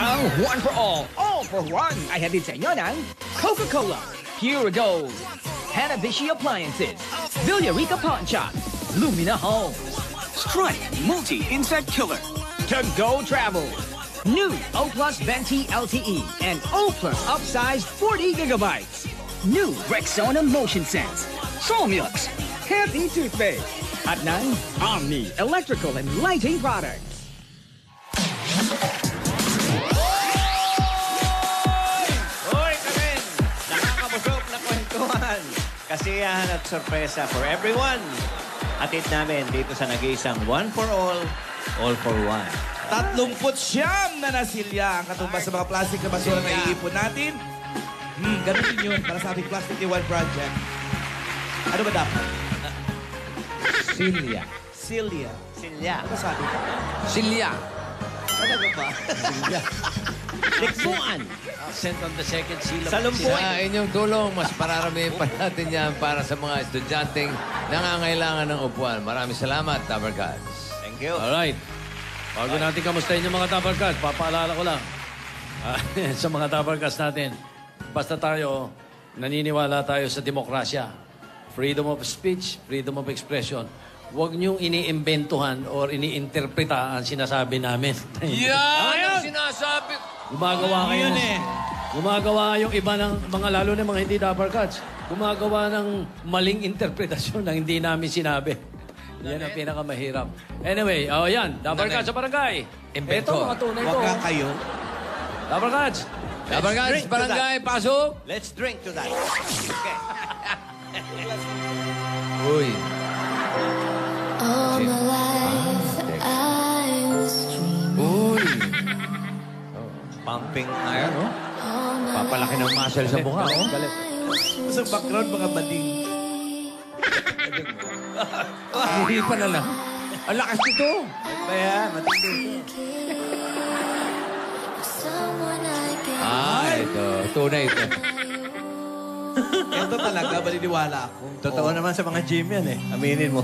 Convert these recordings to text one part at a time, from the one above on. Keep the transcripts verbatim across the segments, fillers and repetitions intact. Ang one for all, all for one. I have sa inyo ng Coca-Cola, Pure Gold, Hanabishi Appliances, Villarica Pawn Shop, Lumina Homes, Strike Multi Insect Killer, To Go Travel, new O-Plus Benti L T E and O-Plus Upsized forty gigabytes, new Rexona Motion Sense, Soul Mewix, Happy Toothpaste, at ng Omni Electrical and Lighting Products. Hoy, Karen! Nakakabusog na kwentuhan. Kasiyahan at sorpresa for everyone. Atid namin dito sa nag-iisang one for all, all for one. Tatlong putsyam na nasilya ang katumbas sa mga plastic na basura na iipon natin. Hmm, ganun din yun para sa ating Plastic Iwan Project. Ano ba dapat? Silya. Silya. Silya. Ano ba sabi ka? Silya. Ano ba ba? Silya. Likbuan. Sent on the second seal of Salumpuan. Sa inyong tulong, mas pararamihin pa natin yan para sa mga estudyanteng nangangailangan ng upuan. Maraming salamat, Tabarkads. Thank you. Alright. Bago natin kamustahin yung mga Tabarkads, papaalala ko lang uh, sa mga Tabarkads natin. Basta tayo, naniniwala tayo sa demokrasya. Freedom of speech, freedom of expression. Huwag niyong iniimbentuhan or iniinterpreta ang sinasabi namin. Yan ang sinasabi. Gumagawa kayo. Eh. Gumagawa yung iba ng mga lalo ng mga hindi Tabarkads. Gumagawa ng maling interpretasyon na hindi namin sinabi. Yan ang pinakamahirap. Anyway, oh yan. Dabarkads sa barangay. Ito, makatunay ko. Wag ka kayo. Dabarkads. Dabarkads, barangay, pasok. Let's drink to that. Okay. Uy. All my life, I was dreaming. Uy. Pumping iron, oh. Papalaki ng muscle sa mukha, oh. Sa background, mga bading. Hindi pa na lang. Ang lakas nito. Kaya, matindi. Ah, ito. Tunay ito. Ito talaga, baliniwala ako. Totoo oh. Naman sa mga gym yan eh. Aminin mo.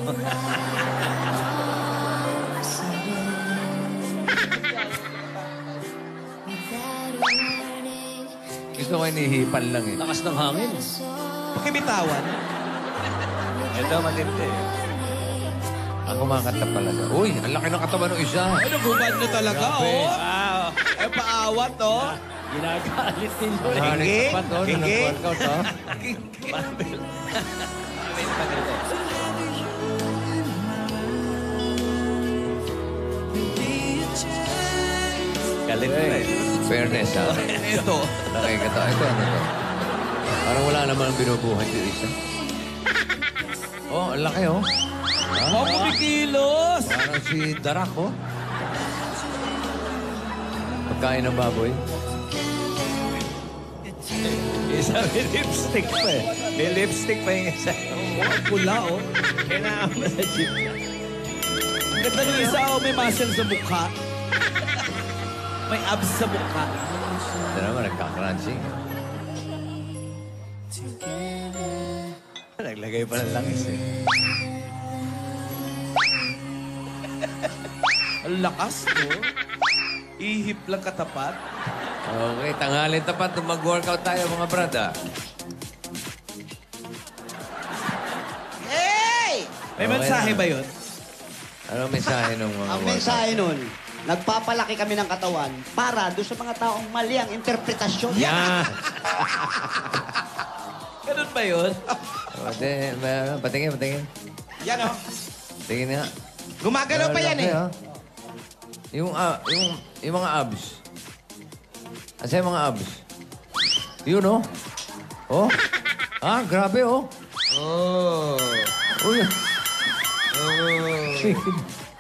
Gusto ko inihipan lang eh. Lakas ng hangin. Pakibitawan. Ito, matindi. Ang kumakanta talaga. Uy, ang laki ng katawan ng isa. Ay, nagubad na talaga, oh. Wow. Ay, paawat, oh. Ginagalit din yun. Kingking? Kingking? Kingking? Marvel. Galit na eh. Fairness, ha? Ito. Nakikita. Ito, ano ito? Parang wala naman binubuhan yung isa. Oh, ang laki, oh. Oh, kumikilos! Parang si Darak, oh. Pagkain ng baboy. Isa may lipstick pa eh. May lipstick pa yung isa. Ang pula, oh. Kailangan mo sa jeep. Ang ganda ng isa, oh. May muscle sa mukha. May abs sa mukha. Ito naman, nagka-crunching. Naglagay pa ng langis eh. Ang lakas, oh. Ihip lang katapat. Okay, tanghali tapat na mag-workout tayo, mga brada. Hey! May okay mensahe na ba yun? Anong mensahe nung mga ang mensahe nun, nagpapalaki kami ng katawan para doon sa mga taong mali ang interpretasyon. Yeah! Ganun ba yun? Patingin, patingin. Yan o. Patingin nga. Gumagalaw pa yan eh. Yung, uh, yung, yung mga abs. Asa yung mga abs? Yun, oh. Oh? Ah, grabe, oh. Oh. Uy. Oh.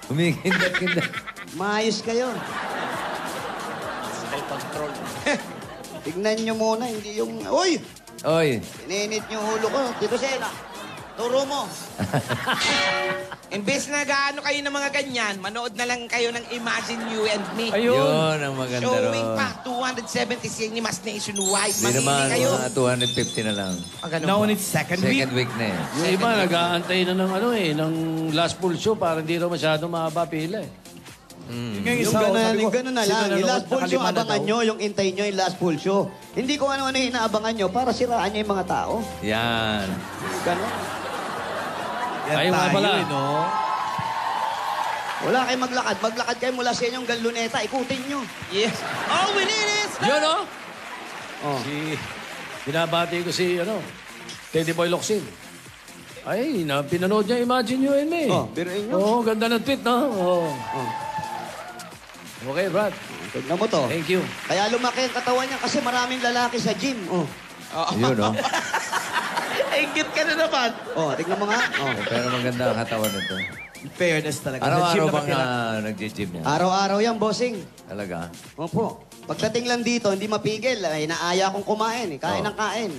Humikindak-kindak. Maayos kayo. Style control. Tignan nyo muna, hindi yung... Uy! Uy. Ininit yung ulo ko. Dito, Sena. Turo mo. Imbes na gaano kayo ng mga ganyan, manood na lang kayo ng Imagine You and Me. Ayun. Yun, ang maganda ron. Showing pa, two hundred seventy-six ni Mas Nationwide. Hindi naman, kayo. two hundred fifty na lang. Ah, now on its second, second week? Week na eh. Yung iba, nag-aantay na ng, ano, eh, ng last full show para hindi rin masyado mahaba pila eh. Mm. Yung isa, ganun, ko, ganun na lang. Yung last full show, abangan nyo. Yung intay nyo, yung last full show. Hindi ko ano-ano yung inaabangan nyo para siraan nyo yung mga tao. Yan. Ganun. Yan tayo, tayo pala. No? Wala kayo maglakad. Maglakad kayo mula sa inyong galuneta. Ikutin nyo. Yes. All we need is... Yun, no? Oh. Si... Binabati ko si, ano, Teddy Boy Loxin. Ay, na, pinanood niya, Imagine You and Me. Oh, biruin nyo. Oo, ganda ng tweet, no? Oo. Oh. Okay, Brad. Tignan mo to. Thank you. Kaya lumaki ang katawan niya kasi maraming lalaki sa gym. Oh. Oh. Yun, no? Ingit ka na naman. Oh, tignan mo nga. Oh. Pero maganda ang katawan nito. Fairness talaga. Araw-araw bang uh, nag-gym niya? Araw-araw yan, bossing. Talaga? Opo. Pagdating lang dito, hindi mapigil. Ay, naaya akong kumain. Eh. Kain oh. ng kain.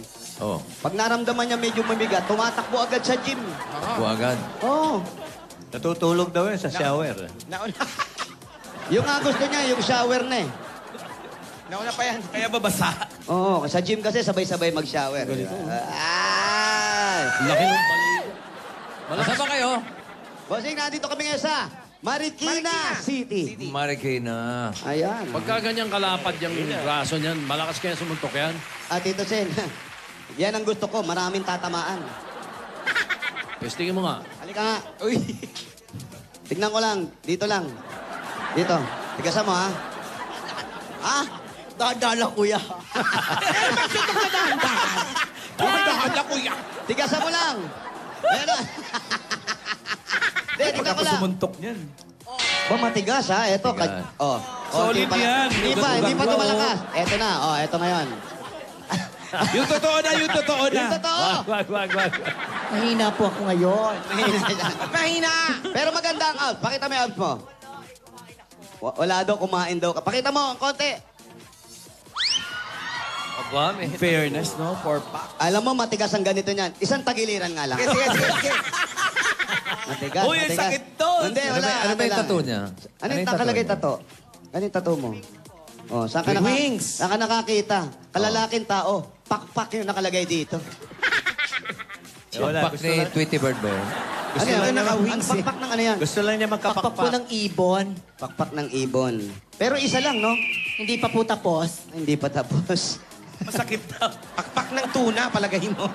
Oh. Pag naramdaman niya medyo mamigat, tumatakbo agad sa gym. Takbo oh. agad? Oo. Oh. Natutulog daw eh sa na shower. Nauna. Yung nga gusto niya, yung shower na eh. Nauna pa yan. Kaya babasa. Oo, oh, sa gym kasi sabay-sabay mag-shower. Diba? Ah! Laki ng balik. Malasa ba kayo? Bossing, nandito kami ngayon sa Marikina, Marikina City. City. Marikina. Ayan. Pagka ganyan kalapad yung braso niyan, malakas kaya sumuntok yan. At ito, Sen, yan ang gusto ko. Maraming tatamaan. Pestingin mo nga. Halika nga. Uy. Tignan ko lang. Dito lang. Dito. Tigasan mo, ha? Ha? Dadala, kuya. Eh, bakit ito ka dahan-dahan? Dadala, kuya. Tigasan mo lang. Ayan na. Hindi, pagka sumuntok niyan. Ba, matigas, ha? Ito. Oh. Solid yan. Hindi pa, hindi pa tumalakas. Ito na. Oh, ito na yun. Yung totoo na, yung totoo na. Yung totoo. Wag, wag, wag. Mahina po ako ngayon. Mahina. Pero maganda ang out. Pakita mo yung out mo. Wala daw, kumain daw ka. Pakita mo, ang konti. Aba, may fairness, no? For pack. Alam mo, matigas ang ganito niyan. Isang tagiliran nga lang. Yes, yes, yes, yes. Matigas, uy, matigas. Uy, sakit to! Hindi, wala. Ano ba yung tattoo niya? Ano yung takalagay tattoo? Ano yung tattoo mo? Oh, saan ka, naka saan ka nakakita? Kalalaking tao. Pakpak yung nakalagay dito. Pakpak ni Tweety Bird ba yun? Gusto ano, lang niya naka-wings eh. Pakpak ng ano yan? Gusto lang niya magkapakpak. Pakpak po ng ibon. Pakpak ng ibon. Pero isa lang, no? Hindi pa po tapos. Hindi pa tapos. Masakit daw. Pakpak ng tuna, palagay mo.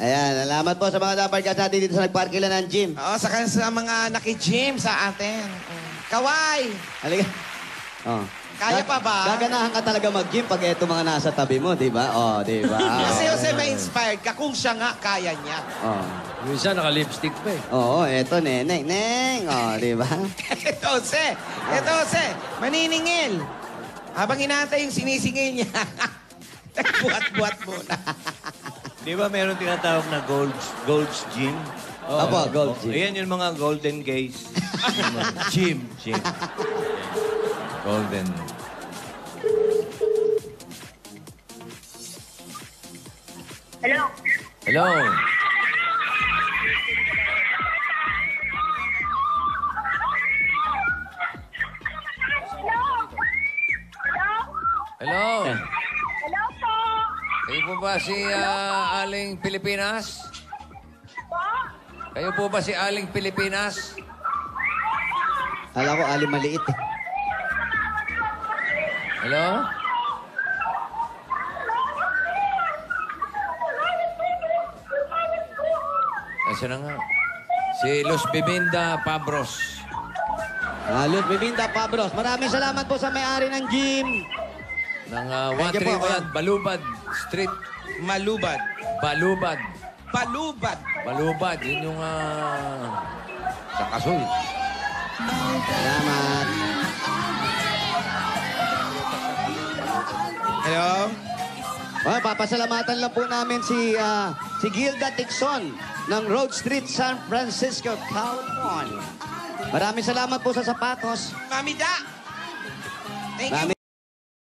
Ayan, salamat po sa mga dapat natin dito sa nagparkilan ng gym. Oo, saka sa mga naki-gym sa atin. Kaway! Halika. Oh. Kaya pa ba? Gaganahan ka talaga mag-gym pag eto mga nasa tabi mo, di ba? Oo, oh, di ba? Kasi oh, Jose, ma-inspired ka kung siya nga kaya niya. Oo. Oh. Yung siya, naka-lipstick pa eh. Oo, eto, neneng, neng. Oo, oh, di ba? Eto, Jose. Eto, Jose. Maniningil. Habang hinatay yung sinisingil niya, nagbuhat-buhat muna. Di ba meron tinatawag na Golds, Golds Gym? Oh, Apo, Golds Gym. Ayan yung mga Golden Gays. Gym. Gym. Golden. Hello? Hello? Hello? Hello? Kayo po ba si uh, Aling Pilipinas? Po? Kayo po ba si Aling Pilipinas? Hala ko, Aling Maliit eh. Hello? Kasi na nga. Si Luz Viminda Pabros. Ah, Luz Viminda Pabros. Maraming salamat po sa may-ari ng gym. Ng uh, one three one Balubad Street. Malubad. Balubad. Balubad. Balubad. Yun yung uh, sa Kasul. Salamat. Hello? Oh, papasalamatan lang po namin si, uh, si Gilda Dixon ng Road Street, San Francisco, California. Maraming salamat po sa sapatos. Mami da! Thank you.